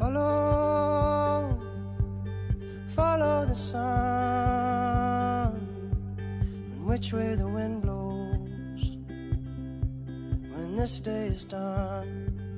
Follow, follow the sun, and which way the wind blows when this day is done.